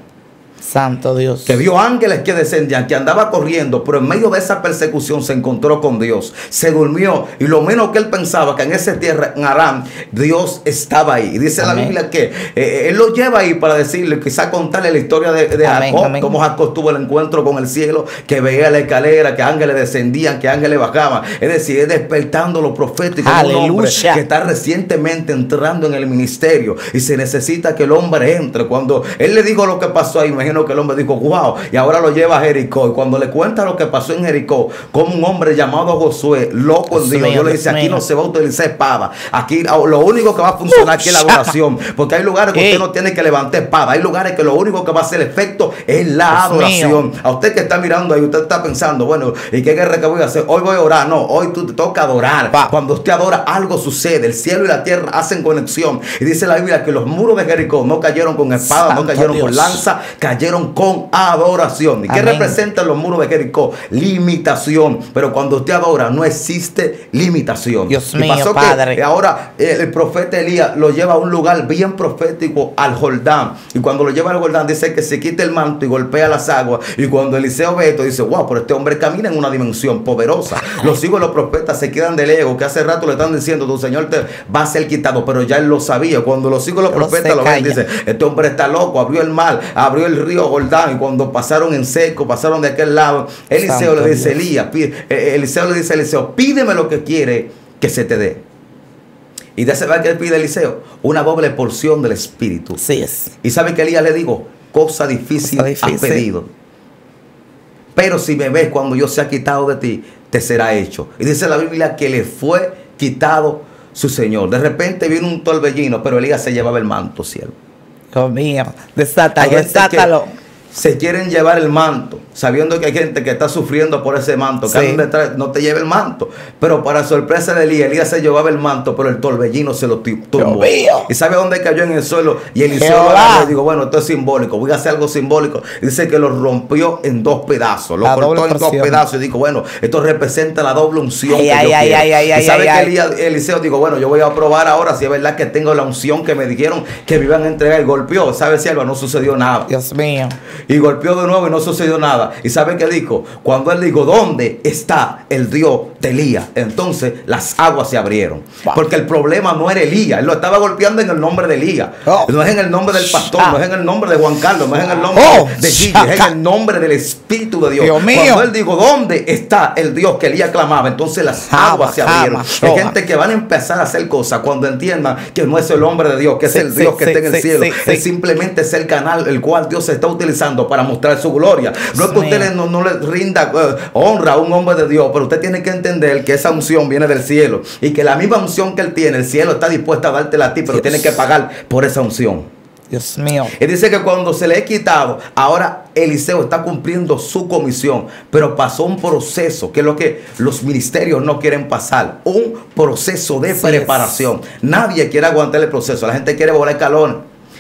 Santo Dios. Que vio ángeles que descendían, que andaba corriendo, pero en medio de esa persecución se encontró con Dios. Se durmió, y lo menos que él pensaba que en esa tierra, en Aram, Dios estaba ahí. Y dice la Biblia que él lo lleva ahí para decirle, quizá contarle la historia de Jacob, cómo Jacob tuvo el encuentro con el cielo, que veía la escalera, que ángeles descendían, que ángeles bajaban. Es decir, es despertando lo profético. Aleluya. Un hombre que está recientemente entrando en el ministerio y se necesita que el hombre entre. Cuando él le dijo lo que pasó ahí, imagínate que el hombre dijo, wow, y ahora lo lleva a Jericó. Y cuando le cuenta lo que pasó en Jericó, como un hombre llamado Josué, loco en Dios, yo le dice, aquí no se va a utilizar espada, aquí lo único que va a funcionar aquí es la adoración, porque hay lugares que usted no tiene que levantar espada, hay lugares que lo único que va a hacer efecto es la adoración. A usted que está mirando ahí, usted está pensando, bueno, ¿y qué guerra que voy a hacer? Hoy voy a orar. No, hoy tú te toca adorar. Cuando usted adora, algo sucede, el cielo y la tierra hacen conexión. Y dice la Biblia que los muros de Jericó no cayeron con espada, no cayeron con lanza, cayeron con adoración. ¿Y qué representan los muros de Jericó? Limitación. Pero cuando usted adora, no existe limitación. Dios mío, Padre. Que ahora el profeta Elías lo lleva a un lugar bien profético, al Jordán. Y cuando lo lleva al Jordán, dice que se quita el manto y golpea las aguas. Y cuando Eliseo ve esto, dice, wow, pero este hombre camina en una dimensión poderosa. Los hijos de los profetas se quedan del ego, que hace rato le están diciendo, tu Señor te va a ser quitado. Pero ya él lo sabía. Cuando los hijos de los profetas lo ven, dice, este hombre está loco, abrió el mar, abrió el río Jordán, y cuando pasaron en seco, pasaron de aquel lado, Eliseo le dice, Eliseo, pídeme lo que quiere que se te dé. Y de ese va que pide Eliseo, una doble porción del Espíritu. Y sabe que Elías le dijo, cosa difícil has pedido, pero si me ves cuando yo sea quitado de ti, te será hecho. Y dice la Biblia que le fue quitado su Señor. De repente vino un torbellino, pero Elías se llevaba el manto, siervo. Dios mío, desátalo, desátalo. se quieren llevar el manto, sabiendo que hay gente que está sufriendo por ese manto, que sí, no te lleve el manto. Pero para sorpresa de Elías, Elías se llevaba el manto, pero el torbellino se lo tumbó. ¿Y sabe dónde cayó? En el suelo. Y Eliseo le dijo, bueno, esto es simbólico, voy a hacer algo simbólico. Dice que lo rompió en dos pedazos, lo cortó en dos pedazos. Y dijo, bueno, esto representa la doble unción que yo quiero. Y sabe que Eliseo dijo, bueno, yo voy a probar ahora si es verdad que tengo la unción que me dijeron que me iban a entregar. Y golpeó, sabe, sierva, no sucedió nada. Dios mío. Y golpeó de nuevo y no sucedió nada. ¿Y saben qué dijo? Cuando él dijo, ¿dónde está el Dios de Elías? Entonces las aguas se abrieron. Wow. Porque el problema no era Elías. Él lo estaba golpeando en el nombre de Elías. Oh. No es en el nombre del pastor, no es en el nombre de Juan Carlos, no es en el nombre de Gigi, es en el nombre del Espíritu de Dios. Dios mío. Cuando él dijo, ¿dónde está el Dios que Elías clamaba? Entonces las aguas se abrieron. Hay gente que van a empezar a hacer cosas cuando entiendan que no es el hombre de Dios, que es el Dios que está en el cielo. Él simplemente es el canal el cual Dios está utilizando para mostrar su gloria. No es que usted no le rinda honra a un hombre de Dios, pero usted tiene que entender que esa unción viene del cielo y que la misma unción que él tiene, el cielo está dispuesta a dártela a ti, pero tiene que pagar por esa unción. Dios mío. Y dice que cuando se le ha quitado, ahora Eliseo está cumpliendo su comisión, pero pasó un proceso, que es lo que los ministerios no quieren pasar, un proceso de preparación. Nadie quiere aguantar el proceso, la gente quiere volar escalones.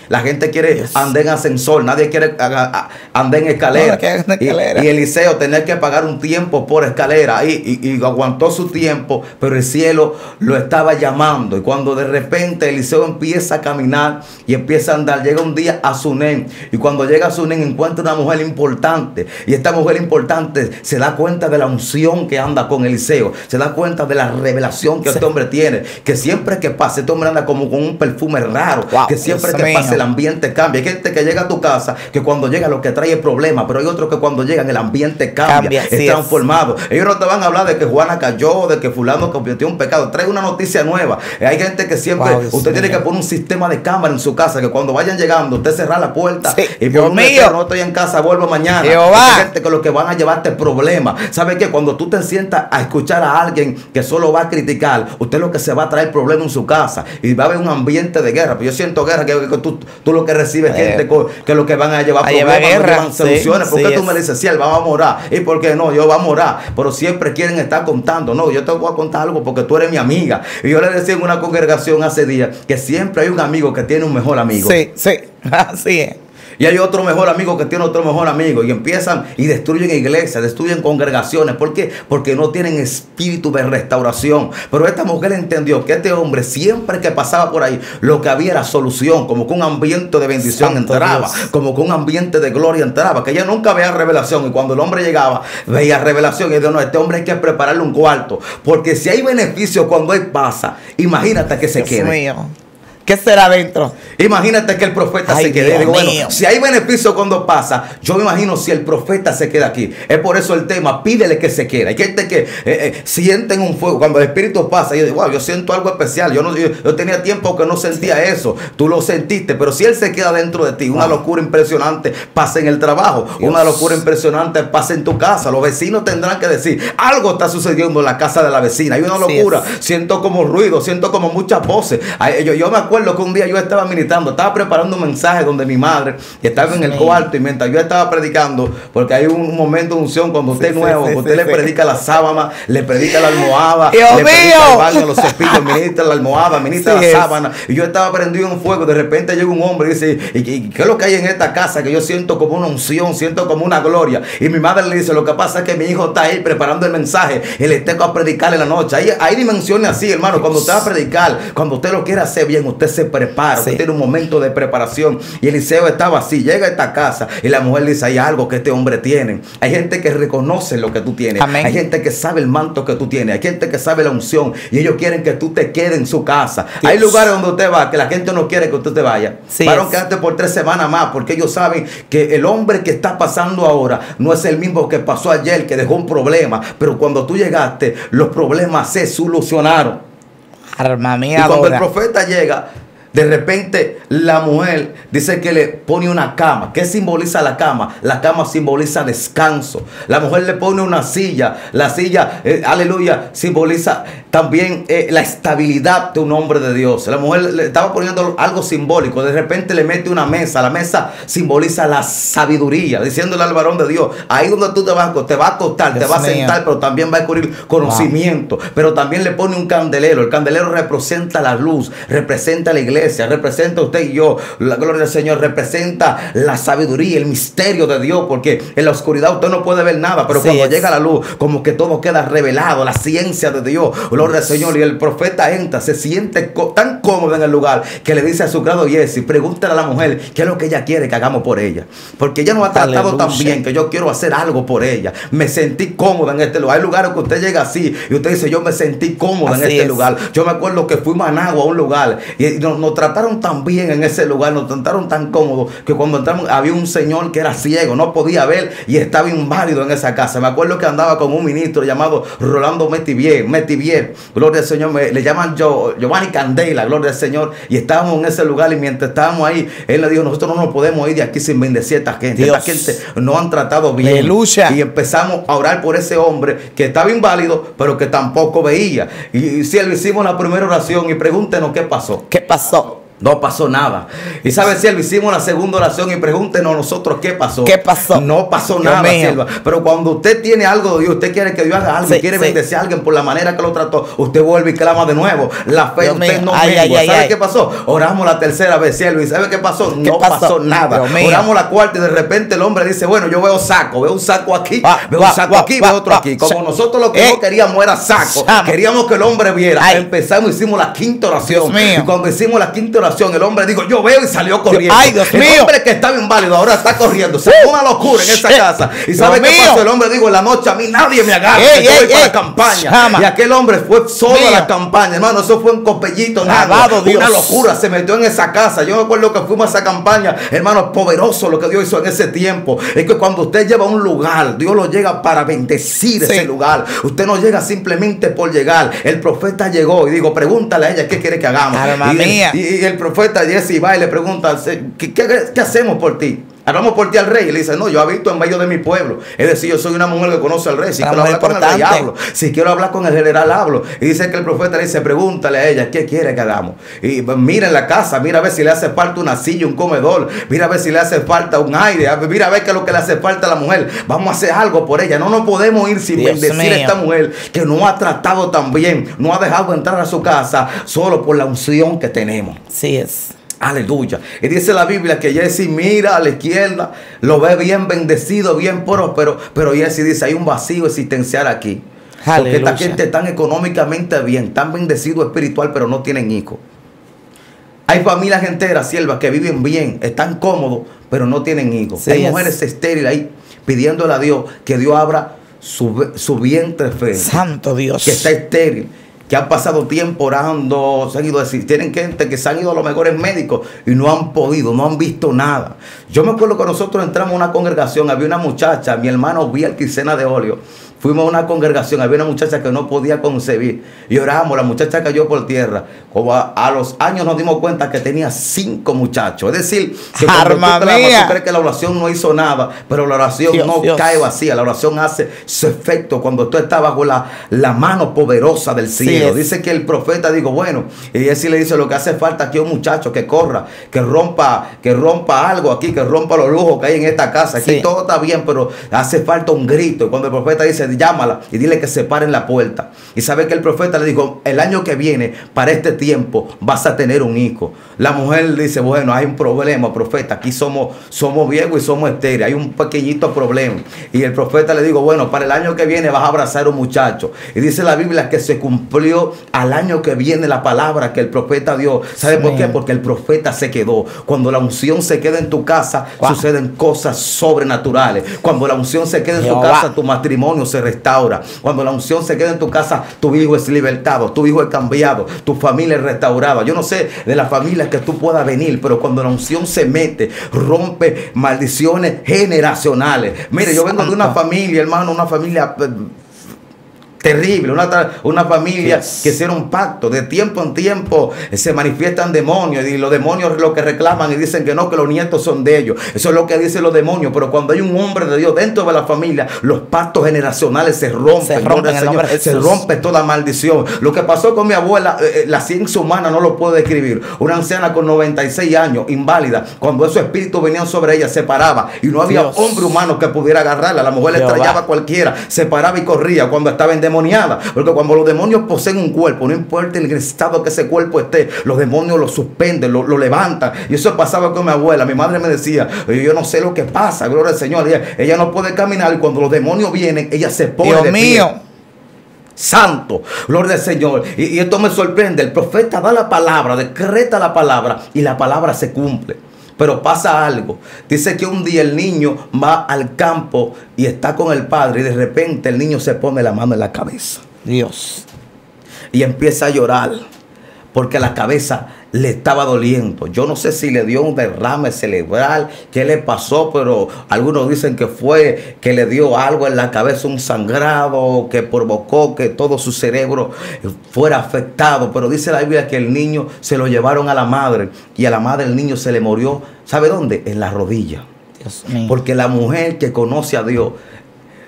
La gente quiere andar en ascensor, nadie quiere andar en escalera. No, y Eliseo tenía que pagar un tiempo por escalera y aguantó su tiempo, pero el cielo lo estaba llamando. Y cuando de repente Eliseo empieza a caminar y empieza a andar, llega un día a Sunem. Y cuando llega a Sunem encuentra una mujer importante. Y esta mujer importante se da cuenta de la unción que anda con Eliseo. Se da cuenta de la revelación que este hombre tiene. Que siempre que pase, este hombre anda como con un perfume raro. Wow, que siempre que pase el ambiente cambia. Hay gente que llega a tu casa que cuando llega lo que trae es problema, pero hay otros que cuando llegan el ambiente cambia, es transformado. Ellos no te van a hablar de que Juana cayó, de que fulano cometió un pecado, trae una noticia nueva. Hay gente que siempre, usted tiene que poner un sistema de cámara en su casa, que cuando vayan llegando, usted cerra la puerta y por no estoy en casa, vuelvo mañana. Hay gente que los que van a llevarte problemas. ¿Sabe qué? Cuando tú te sientas a escuchar a alguien que solo va a criticar, usted lo que se va a traer problema en su casa y va a haber un ambiente de guerra. Pero yo siento guerra, que tú lo que recibes gente que lo que van a llevar problemas, guerra, llevan soluciones. ¿Por qué tú me dices, él va a morar? ¿Y por qué no? Yo voy a morar. Pero siempre quieren estar contando. No, yo te voy a contar algo porque tú eres mi amiga. Y yo le decía en una congregación hace días que siempre hay un amigo que tiene un mejor amigo. Así es. Y hay otro mejor amigo que tiene otro mejor amigo. Y empiezan y destruyen iglesias, destruyen congregaciones. ¿Por qué? Porque no tienen espíritu de restauración. Pero esta mujer entendió que este hombre siempre que pasaba por ahí, lo que había era solución. Como que un ambiente de bendición entraba. Como que un ambiente de gloria entraba. Que ella nunca veía revelación. Y cuando el hombre llegaba, veía revelación. Y dijo, no, este hombre hay que prepararle un cuarto. Porque si hay beneficio cuando él pasa, imagínate que se quede. ¿Qué será adentro? Imagínate que el profeta se quede. Digo, bueno, si hay beneficio cuando pasa, yo me imagino si el profeta se queda aquí. Es por eso el tema, pídele que se quede. Hay gente que sienten un fuego. Cuando el espíritu pasa, yo digo, wow, yo siento algo especial. Yo tenía tiempo que no sentía eso. Tú lo sentiste, pero si él se queda dentro de ti, una locura impresionante pasa en el trabajo. Una locura impresionante pasa en tu casa. Los vecinos tendrán que decir, algo está sucediendo en la casa de la vecina. Hay una locura. Siento como ruido, siento como muchas voces. Yo me acuerdo que un día yo estaba ministrando, estaba preparando un mensaje donde mi madre estaba en el cuarto y mientras yo estaba predicando, porque hay un momento de unción cuando usted es nuevo, usted le predica la sábana, le predica la almohada, le predica el baño, los cepillos, ministra la almohada, ministra la sábana, y yo estaba prendido en fuego. De repente llega un hombre y dice, ¿qué es lo que hay en esta casa? Que yo siento como una unción, siento como una gloria. Y mi madre le dice, lo que pasa es que mi hijo está ahí preparando el mensaje y le tengo a predicar en la noche. Hay dimensiones así, hermano, cuando usted va a predicar, cuando usted lo quiere hacer bien, usted se prepara, usted tiene un momento de preparación. Y Eliseo estaba así, llega a esta casa y la mujer le dice, hay algo que este hombre tiene. Hay gente que reconoce lo que tú tienes. Amén. Hay gente que sabe el manto que tú tienes. Hay gente que sabe la unción y ellos quieren que tú te quedes en su casa. Hay lugares donde usted va que la gente no quiere que usted te vaya. Parón, quédate por 3 semanas más, porque ellos saben que el hombre que está pasando ahora no es el mismo que pasó ayer, que dejó un problema, pero cuando tú llegaste los problemas se solucionaron. Y cuando el profeta llega, de repente la mujer dice que le pone una cama. ¿Qué simboliza la cama? La cama simboliza descanso. La mujer le pone una silla. La silla, aleluya, simboliza también la estabilidad de un hombre de Dios. La mujer le estaba poniendo algo simbólico. De repente le mete una mesa. La mesa simboliza la sabiduría, diciéndole al varón de Dios, ahí donde tú te vas a acostar, te vas a sentar, pero también va a adquirir conocimiento. Wow. Pero también le pone un candelero. El candelero representa la luz, representa la iglesia, representa usted y yo. La gloria del Señor representa la sabiduría, el misterio de Dios, porque en la oscuridad usted no puede ver nada, pero cuando llega la luz, como que todo queda revelado, la ciencia de Dios. Gloria al Señor. Y el profeta entra, se siente tan cómodo en el lugar que le dice a su criado Jesse, pregúntale a la mujer qué es lo que ella quiere que hagamos por ella, porque ella nos ha tratado tan bien que yo quiero hacer algo por ella. Me sentí cómoda en este lugar. Hay lugares que usted llega así y usted dice, yo me sentí cómoda en este lugar. Yo me acuerdo que fui a Managua, a un lugar, y nos trataron tan bien en ese lugar, nos trataron tan cómodo que cuando entramos había un señor que era ciego, no podía ver y estaba inválido en esa casa. Me acuerdo que andaba con un ministro llamado Rolando Metivier. Gloria al Señor, le llaman Giovanni Candela, gloria al Señor. Y estábamos en ese lugar y mientras estábamos ahí, él le dijo, nosotros no nos podemos ir de aquí sin bendecir a esta gente. Dios. Esta gente nos han tratado bien. Aleluya. Y empezamos a orar por ese hombre que estaba inválido, pero que tampoco veía. Y si le hicimos la primera oración y pregúntenos qué pasó. ¿Qué pasó? No pasó nada. Y sabe, siervo, hicimos la segunda oración y pregúntenos nosotros qué pasó. ¿Qué pasó? No pasó nada, sierva. Pero cuando usted tiene algo de Dios, usted quiere que Dios haga algo, quiere bendecir a alguien por la manera que lo trató, usted vuelve y clama de nuevo. La fe de usted no mengua. ¿Sabe qué pasó? Oramos la tercera vez, siervo. ¿Y sabe qué pasó? No pasó nada. Oramos la cuarta y de repente el hombre dice, bueno, yo veo saco aquí, veo un saco aquí, veo otro aquí. Como nosotros lo que no queríamos era saco, queríamos que el hombre viera. Empezamos, hicimos la quinta oración. Y cuando hicimos la quinta oración, el hombre dijo, yo veo, y salió corriendo. Ay, Dios mío. El hombre que estaba inválido ahora está corriendo. Se fue una locura en esa casa. ¿Y sabe qué pasó? El hombre dijo, en la noche a mí nadie me agarra, yo voy para la campaña. Y aquel hombre fue solo a la campaña. Hermano, eso fue un copellito, nada. Una locura, se metió en esa casa. Yo me acuerdo que fuimos a esa campaña. Hermano, poderoso lo que Dios hizo en ese tiempo. Es que cuando usted lleva a un lugar, Dios lo llega para bendecir ese lugar. Usted no llega simplemente por llegar. El profeta llegó y dijo, pregúntale a ella qué quiere que hagamos. Y el profeta Jesse va y le pregunta, ¿qué hacemos por ti? Hablamos por ti al rey. Y le dice, no, yo habito en medio de mi pueblo. Es decir, yo soy una mujer que conoce al rey. Si quiero hablar con el rey, hablo. Si quiero hablar con el general, hablo. Y dice que el profeta le dice, pregúntale a ella, ¿qué quiere que hagamos? Y mira en la casa, mira a ver si le hace falta una silla, un comedor. Mira a ver si le hace falta un aire. Mira a ver qué es lo que le hace falta a la mujer. Vamos a hacer algo por ella. No nos podemos ir sin bendecir a esta mujer que no ha tratado tan bien, no ha dejado entrar a su casa solo por la unción que tenemos. Así es. Aleluya. Y dice la Biblia que Jesse mira a la izquierda, lo ve bien bendecido, bien próspero, pero Jesse dice, hay un vacío existencial aquí. Aleluya. Porque esta gente tan económicamente bien, tan bendecido espiritual, pero no tienen hijos. Hay familias enteras, siervas, que viven bien, están cómodos, pero no tienen hijos. Sí, hay mujeres estériles ahí pidiéndole a Dios que Dios abra su vientre fértil. Santo Dios. Que está estéril, que han pasado tiempo orando, se han ido a decir, tienen gente que se han ido a los mejores médicos y no han podido, no han visto nada. Yo me acuerdo que nosotros entramos a una congregación, había una muchacha, mi hermano Biel Quisena de Olio, fuimos a una congregación, había una muchacha que no podía concebir y oramos, la muchacha cayó por tierra. Como a los años nos dimos cuenta que tenía 5 muchachos. Es decir, que cuando tú crees que la oración no hizo nada, pero la oración cae vacía, la oración hace su efecto cuando tú estás bajo la mano poderosa del cielo. Dice que el profeta dijo, bueno, y así le dice, lo que hace falta aquí es un muchacho que corra, que rompa algo aquí, que rompa los lujos que hay en esta casa. Aquí todo está bien, pero hace falta un grito. Y cuando el profeta dice, llámala y dile que se pare en la puerta. Y sabe que el profeta le dijo, el año que viene, para este tiempo, vas a tener un hijo. La mujer dice, bueno, hay un problema, profeta, aquí somos viejos y somos estéreos, hay un pequeñito problema. Y el profeta le dijo, bueno, para el año que viene vas a abrazar a un muchacho. Y dice la Biblia que se cumplió al año que viene la palabra que el profeta dio. ¿Sabe por qué? Porque el profeta se quedó. Cuando la unción se queda en tu casa, suceden cosas sobrenaturales. Cuando la unción se queda en tu casa, tu matrimonio se restaura. Cuando la unción se queda en tu casa, tu hijo es libertado, tu hijo es cambiado, tu familia es restaurada. Yo no sé de las familias que tú puedas venir, pero cuando la unción se mete, rompe maldiciones generacionales. Mire, yo vengo de una familia, hermano, una familia terrible, una familia que hicieron pacto, de tiempo en tiempo se manifiestan demonios y los demonios lo que reclaman y dicen que no, que los nietos son de ellos, eso es lo que dicen los demonios, pero cuando hay un hombre de Dios dentro de la familia, los pactos generacionales se rompen, Señor, se rompe toda maldición. Lo que pasó con mi abuela, la ciencia humana no lo puede describir, una anciana con 96 años, inválida, cuando esos espíritus venían sobre ella, se paraba y no había hombre humano que pudiera agarrarla, la mujer le estrellaba a cualquiera, se paraba y corría cuando estaba en porque cuando los demonios poseen un cuerpo, no importa el estado que ese cuerpo esté, los demonios lo suspenden, lo levantan. Y eso pasaba con mi abuela. Mi madre me decía, yo no sé lo que pasa, gloria al Señor. Ella no puede caminar y cuando los demonios vienen, ella se pone de pie. Dios mío. Santo, gloria al Señor. Y esto me sorprende. El profeta da la palabra, decreta la palabra y la palabra se cumple. Pero pasa algo. Dice que un día el niño va al campo y está con el padre y de repente el niño se pone la mano en la cabeza. Dios. Y empieza a llorar porque la cabeza le estaba doliendo. Yo no sé si le dio un derrame cerebral, qué le pasó, pero algunos dicen que fue que le dio algo en la cabeza, un sangrado que provocó que todo su cerebro fuera afectado. Pero dice la Biblia que el niño se lo llevaron a la madre y a la madre el niño se le murió, ¿sabe dónde? En la rodilla. Dios mío. Porque la mujer que conoce a Dios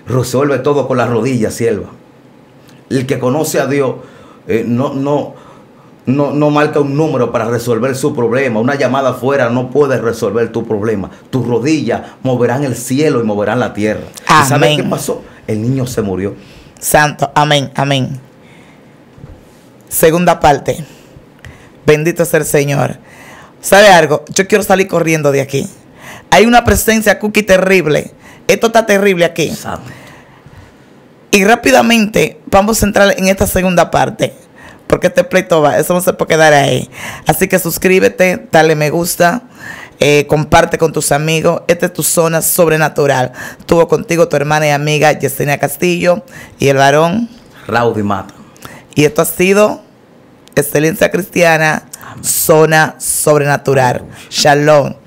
resuelve todo con la rodilla, sierva. El que conoce a Dios no marca un número para resolver su problema. Una llamada afuera no puede resolver tu problema. Tus rodillas moverán el cielo y moverán la tierra. Amén. ¿Y sabes qué pasó? El niño se murió. Santo, amén, amén. Segunda parte. Bendito sea el Señor. ¿Sabe algo? Yo quiero salir corriendo de aquí. Hay una presencia cookie terrible. Esto está terrible aquí. Y rápidamente vamos a entrar en esta segunda parte, porque este pleito va, eso no se puede quedar ahí. Así que suscríbete, dale me gusta, comparte con tus amigos. Esta es tu zona sobrenatural. Estuvo contigo tu hermana y amiga Yesenia Castillo y el varón Raudy Mata. Y esto ha sido Excelencia Cristiana, Zona Sobrenatural. Shalom.